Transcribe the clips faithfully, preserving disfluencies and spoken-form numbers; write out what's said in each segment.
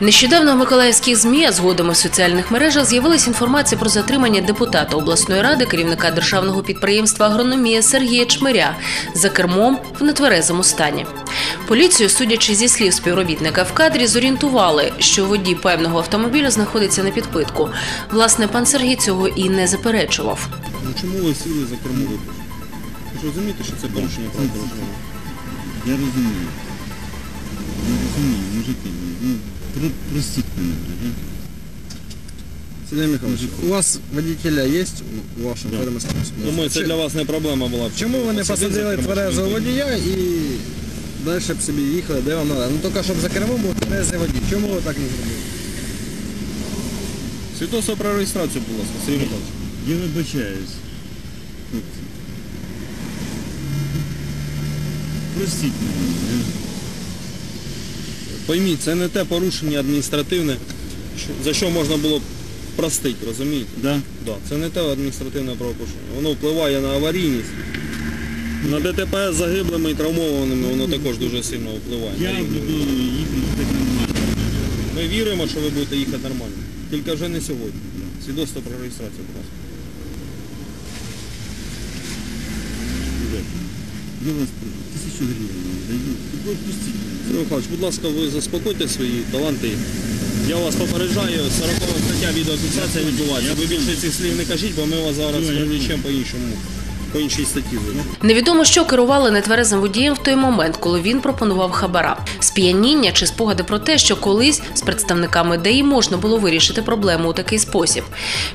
Нещодавно в миколаївських ЗМІ, а згодом і в соціальних мережах, з'явилася інформація про затримання депутата обласної ради, керівника державного підприємства «Агрономія» Сергія Чмиря за кермом в нетверезому стані. Поліцію, судячи зі слів співробітника в кадрі, зорієнтували, що водій певного автомобіля знаходиться на підпитку. Власне, пан Сергій цього і не заперечував. Ну, чому ви сіли за кермо? Ви ж розумієте, що це порушення правил дорожнього руху? Я розумію. Не розумію, мужики. Простите меня, блядь. Сергей Михайлович, у вас водителя есть в вашем фермерском хозяйстве? Думаю, это для вас не проблема была. Почему вы не посадили тверезого водія и дальше б себе ехали, где вам надо? Ну только, чтобы за кермом был тверезий водій. Чему вы так не сделали? Свідоцтво про реєстрацію, будь ласка, Сергей Михайлович. Я вибачаюсь. Простите меня. Пойміть, це не те порушення адміністративне, за що можна було простити, розумієте? Да. Да, це не те адміністративне правопорушення. Воно впливає на аварійність. На ДТП з загиблими і травмованими воно також дуже сильно впливає. Я буду їхати нормально. Ми віримо, що ви будете їхати нормально. Тільки вже не сьогодні. Свідоцтво про реєстрацію, будь ласка. Я вас тисячу гривень даю. Сергій Михайлович, будь ласка, ви заспокойте свої таланти. Я вас попереджаю, сорокова стаття відеофіксація відбувається. Ви більше цих слів не кажіть, бо ми вас зараз привлічемо по іншому. По іншій статті. Невідомо, що керували нетверезим водієм в той момент, коли він пропонував хабара. Сп'яніння чи спогади про те, що колись з представниками ДАІ можна було вирішити проблему у такий спосіб.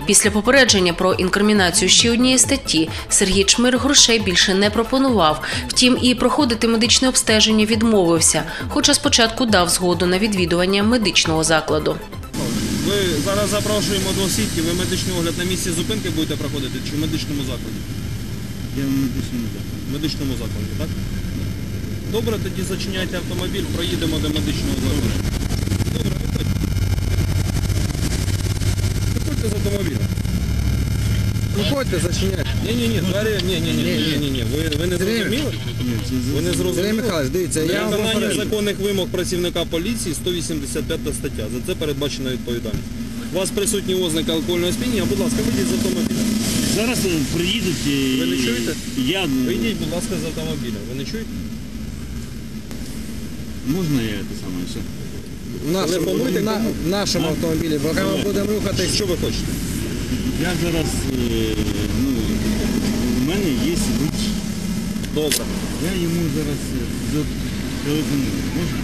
Після попередження про інкримінацію ще однієї статті Сергій Чмирь грошей більше не пропонував. Втім, і проходити медичне обстеження відмовився, хоча спочатку дав згоду на відвідування медичного закладу. Ви зараз запрошуємо до освітки, ви медичний огляд на місці зупинки будете проходити чи в медичному закладі? Я в медичному закладі. В медичному закладі, так? Добре, тоді зачиняйте автомобіль, проїдемо до медичного закладу. Добре, виходьте. Виходьте з автомобіля. Виходьте, зачиняйте. Ні-ні-ні, ні-ні-ні, ви не зрозуміли? Ви не зрозуміли? Сергій Михайлович, дивіться, я вам попереджу. Виконання законних вимог працівника поліції, сто вісімдесят п'ята стаття. За це передбачена відповідальність. У вас присутні ознаки алкогольного сп'яніння, будь ласка, вийдіть з автомобіля. Зараз приїдуть і... Ви не чуєте? Я... Вийдіть, будь ласка, з автомобіля. Ви не чуєте? Можна я це саме ще? В нашому, в на, в нашому автомобілі, бо ми будемо рухати. Що ви хочете? Я зараз... Ну, у мене є сидіч. Добре. Я йому зараз телефоную. Можна?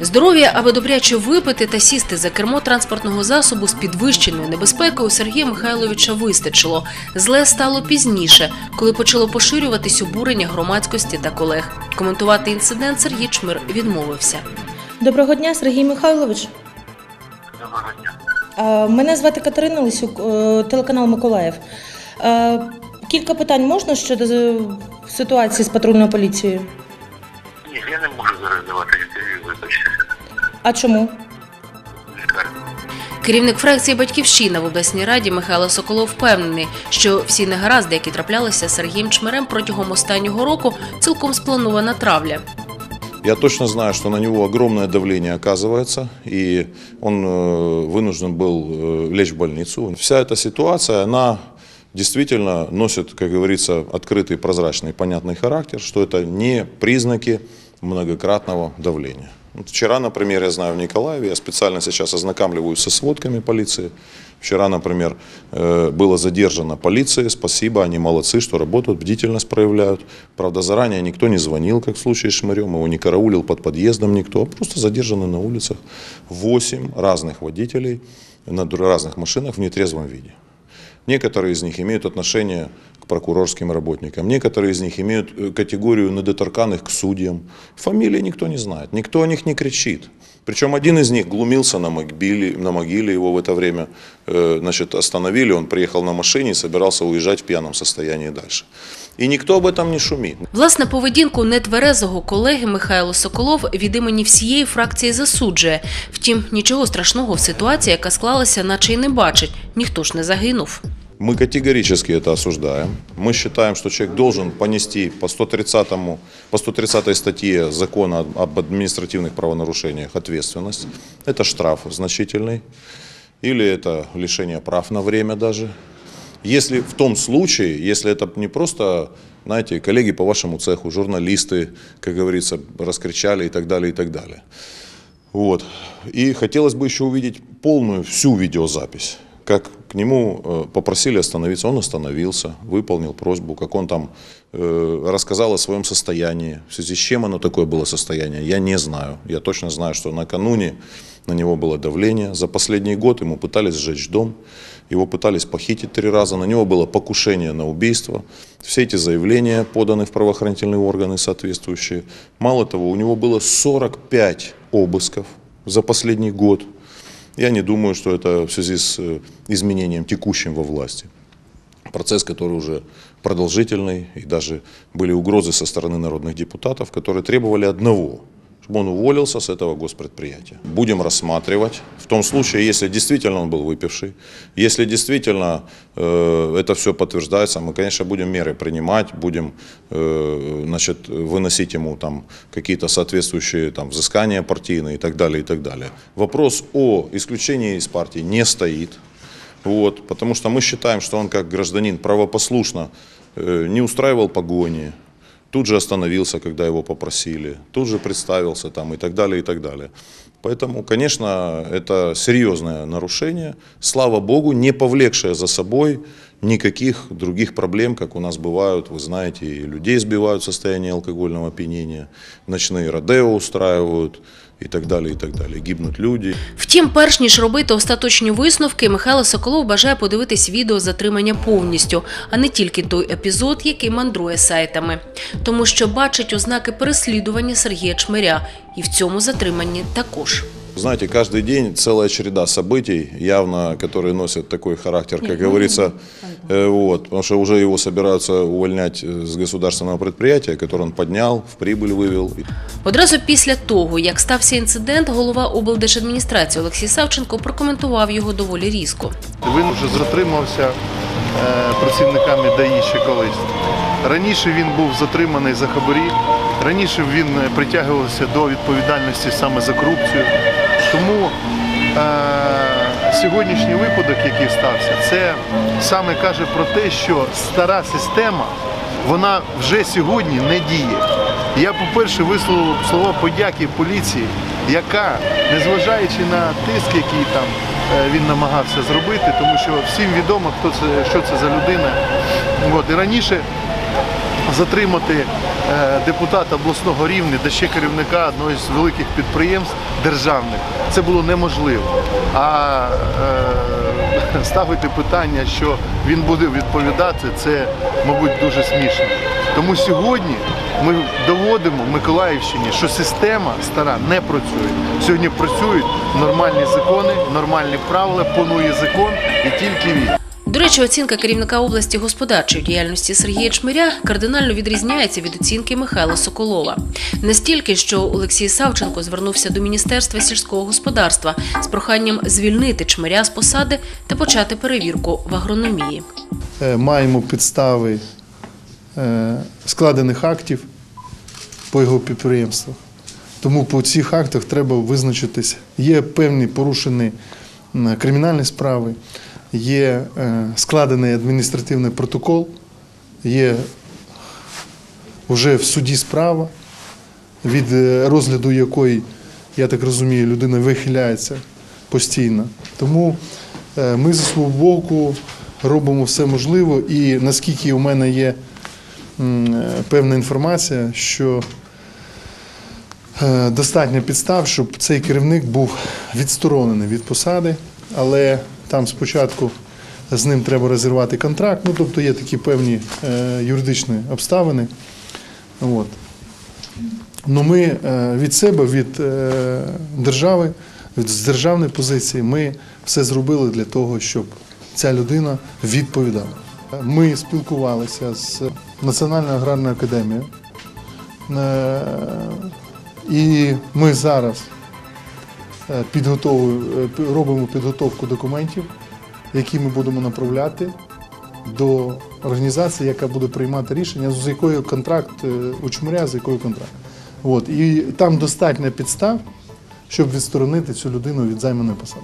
Здоров'я, аби добряче випити та сісти за кермо транспортного засобу з підвищеною небезпекою, у Сергія Михайловича вистачило. Зле стало пізніше, коли почало поширюватись обурення громадськості та колег. Коментувати інцидент Сергій Чмирь відмовився. Доброго дня, Сергій Михайлович. Доброго дня. Мене звати Катерина Лисюк, телеканал «Миколаїв». Кілька питань можна щодо ситуації з патрульною поліцією? Ні, я не можу зараз давати інтерв'ю, вибачте. А чому? Керівник фракції «Батьківщина» в обласній раді Михайло Соколов впевнений, що всі негаразди, які траплялися з Сергієм Чмирем протягом останнього року, цілком спланована травля. Я точно знаю, что на него огромное давление оказывается, и он вынужден был лечь в больницу. Вся эта ситуация, она... действительно носит, как говорится, открытый, прозрачный, понятный характер, что это не признаки многократного давления. Вот вчера, например, я знаю, в Николаеве, я специально сейчас ознакомливаюсь со сводками полиции. Вчера, например, было задержано полицией, спасибо, они молодцы, что работают, бдительность проявляют. Правда, заранее никто не звонил, как в случае с Чмирем, его не караулил под подъездом никто, просто задержаны на улицах восемь разных водителей на разных машинах в нетрезвом виде. Некоторые из них имеют отношение к прокурорским работникам, некоторые из них имеют категорию недоторканных к судьям. Фамилии никто не знает, никто о них не кричит. Причем один из них глумился на могиле, на могиле его в это время значит, остановили, он приехал на машине и собирался уезжать в пьяном состоянии дальше. І ніхто об этом не шумить. Власне, поведінку нетверезого колеги Михайло Соколов від імені всієї фракції засуджує. Втім, нічого страшного в ситуації, яка склалася, наче й не бачить. Ніхто ж не загинув. Мы категорически это осуждаем. Мы считаем, что человек должен понести по сто тридцатой статье закона об административных правонарушениях ответственность. Это штраф значительный или это лишение прав на время даже. Если в том случае, если это не просто, знаете, коллеги по вашему цеху, журналисты, как говорится, раскричали и так далее, и так далее. Вот. И хотелось бы еще увидеть полную всю видеозапись. Как к нему попросили остановиться, он остановился, выполнил просьбу, как он там э, рассказал о своем состоянии, в связи с чем оно такое было состояние, я не знаю. Я точно знаю, что накануне на него было давление, за последний год ему пытались сжечь дом, его пытались похитить три раза, на него было покушение на убийство. Все эти заявления поданы в правоохранительные органы соответствующие. Мало того, у него было сорок пять обысков за последний год. Я не думаю, что это в связи с изменением текущим во власти. Процесс, который уже продолжительный, и даже были угрозы со стороны народных депутатов, которые требовали одного, чтобы он уволился с этого госпредприятия. Будем рассматривать, в том случае, если действительно он был выпивший, если действительно э, это все подтверждается, мы, конечно, будем меры принимать, будем э, значит, выносить ему какие-то соответствующие там, взыскания партийные и так далее, и так далее. Вопрос о исключении из партии не стоит, вот, потому что мы считаем, что он как гражданин правопослушно э, не устраивал погони, тут же остановился, когда его попросили, тут же представился там и так далее, и так далее. Поэтому, конечно, это серьезное нарушение, слава богу, не повлекшее за собой никаких других проблем, как у нас бывают, вы знаете, и людей сбивают в состоянии алкогольного опьянения, ночные родео устраивают. І так далі, і так далі. Гибнуть люди. Втім, перш ніж робити остаточні висновки, Михайло Соколов бажає подивитись відео затримання повністю, а не тільки той епізод, який мандрує сайтами. Тому що бачить ознаки переслідування Сергія Чмиря. І в цьому затриманні також. Знаете, каждый день целая череда событий, явно, которые носят такой характер, как говорится, вот, потому что уже его собираются увольнять с государственного предприятия, которое он поднял, в прибыль вывел. Одразу після того, як стався інцидент, голова облдержадміністрації Олексій Савченко прокоментував його доволі різко. Він вже затримався працівниками ДАІ ще колись. Раніше він був затриманий за хабарі, раніше він притягувався до відповідальності саме за корупцію. Тому е сьогоднішній випадок, який стався, це саме каже про те, що стара система, вона вже сьогодні не діє. Я, по-перше, висловив слова подяки поліції, яка, незважаючи на тиск, який там він намагався зробити, тому що всім відомо, хто це, що це за людина. От, і раніше затримати депутата обласного рівня, де ще керівника одного з великих підприємств державних, це було неможливо. А е, ставити питання, що він буде відповідати, це, мабуть, дуже смішно. Тому сьогодні ми доводимо Миколаївщині, що система стара не працює. Сьогодні працюють нормальні закони, нормальні правила, панує закон і тільки він. До речі, оцінка керівника області господарчої діяльності Сергія Чмиря кардинально відрізняється від оцінки Михайла Соколова. Настільки, що Олексій Савченко звернувся до Міністерства сільського господарства з проханням звільнити Чмиря з посади та почати перевірку в агрономії. Маємо підстави складених актів по його підприємствах. Тому по цих актах треба визначитися. Є певні порушені кримінальні справи, є складений адміністративний протокол, є вже в суді справа, від розгляду якої, я так розумію, людина вихиляється постійно. Тому ми, за свого боку, робимо все можливе, і наскільки у мене є певна інформація, що достатньо підстав, щоб цей керівник був відсторонений від посади, але там спочатку з ним треба розірвати контракт, ну, тобто є такі певні е, юридичні обставини. От. Но ми е, від себе, від е, держави, від, з державної позиції, ми все зробили для того, щоб ця людина відповідала. Ми спілкувалися з Національною аграрною академією, е, і ми зараз робимо підготовку документів, які ми будемо направляти до організації, яка буде приймати рішення, з якою контракт у Чмиря, з якою контракт. От. І там достатньо підстав, щоб відсторонити цю людину від займаної посади.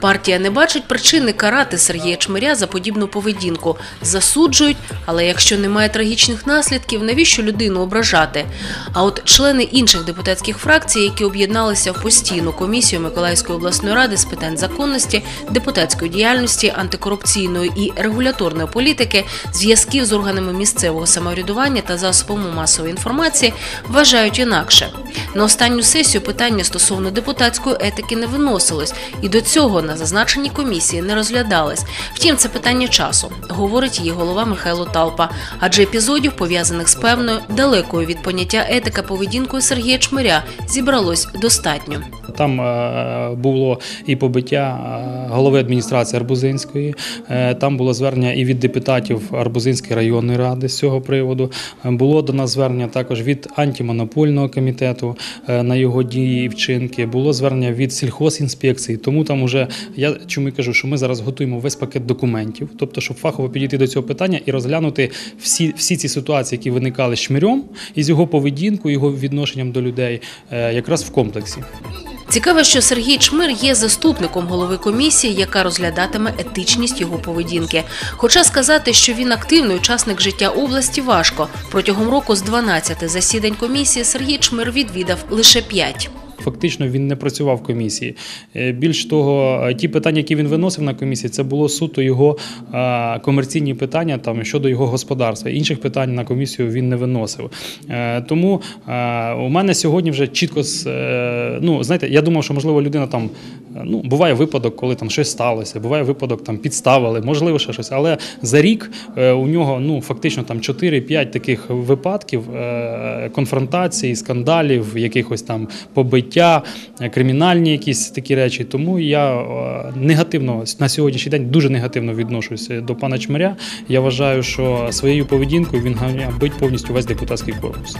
Партія не бачить причини карати Сергія Чмиря за подібну поведінку. Засуджують, але якщо немає трагічних наслідків, навіщо людину ображати? А от члени інших депутатських фракцій, які об'єдналися в постійну комісію Миколаївської обласної ради з питань законності, депутатської діяльності, антикорупційної і регуляторної політики, зв'язків з органами місцевого самоврядування та засобами масової інформації, вважають інакше. На останню сесію питання стосовно депутатської етики не виносилось, і до цього на зазначеній комісії не розглядалось. Втім, це питання часу, говорить її голова Михайло Талпа. Адже епізодів, пов'язаних з певною, далекою від поняття етика поведінкою Сергія Чмиря, зібралось достатньо. Там було і побиття голови адміністрації Арбузинської, там було звернення і від депутатів Арбузинської районної ради з цього приводу. Було до нас звернення також від антимонопольного комітету на його дії і вчинки, було звернення від сільхозінспекції. Тому там уже, я чому і кажу, що ми зараз готуємо весь пакет документів, тобто щоб фахово підійти до цього питання і розглянути всі, всі ці ситуації, які виникали з Чмирем, і з його поведінкою, його відношенням до людей, якраз в комплексі. Цікаво, що Сергій Чмирь є заступником голови комісії, яка розглядатиме етичність його поведінки. Хоча сказати, що він активний учасник життя області, важко. Протягом року з дванадцяти засідань комісії Сергій Чмирь відвідав лише п'ять. Фактично він не працював в комісії. Більш того, ті питання, які він виносив на комісії, це було суто його комерційні питання там, щодо його господарства. Інших питань на комісію він не виносив. Тому у мене сьогодні вже чітко, ну, знаєте, я думав, що, можливо, людина там, ну, буває випадок, коли там щось сталося, буває випадок, там підставили, можливо, ще щось. Але за рік у нього, ну, фактично там чотири-п'ять таких випадків, конфронтацій, скандалів, якихось там побиттів, кримінальні якісь такі речі. Тому я негативно, на сьогоднішній день дуже негативно відношуся до пана Чмиря. Я вважаю, що своєю поведінкою він ганьбить повністю весь депутатський корпус.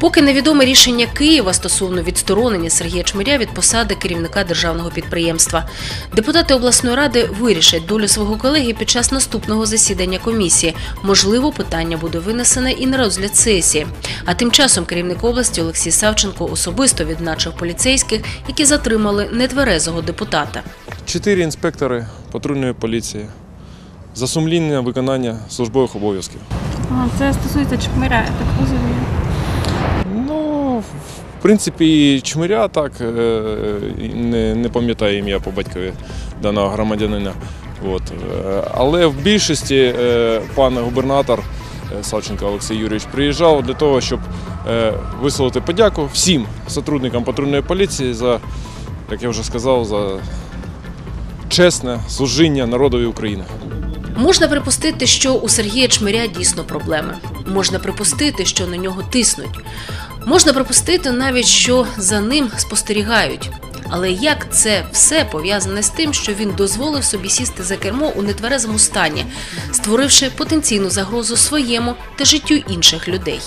Поки невідоме рішення Києва стосовно відсторонення Сергія Чмиря від посади керівника державного підприємства. Депутати обласної ради вирішать долю свого колеги під час наступного засідання комісії. Можливо, питання буде винесене і на розгляд сесії. А тим часом керівник області Олексій Савченко особисто відзначив поліцейських, які затримали нетверезого депутата. Чотири інспектори патрульної поліції за сумлінне виконання службових обов'язків. Це стосується Чмиря, я так розумію. Ну, в принципі, Чмиря, так, не, не пам'ятаю ім'я по батькові даного громадянина. От. Але в більшості пан губернатор Савченко Олексій Юрійович приїжджав для того, щоб висловити подяку всім співробітникам патрульної поліції за, як я вже сказав, за чесне служіння народові України. Можна припустити, що у Сергія Чмиря дійсно проблеми. Можна припустити, що на нього тиснуть. Можна припустити навіть, що за ним спостерігають. Але як це все пов'язане з тим, що він дозволив собі сісти за кермо у нетверезому стані, створивши потенційну загрозу своєму та життю інших людей?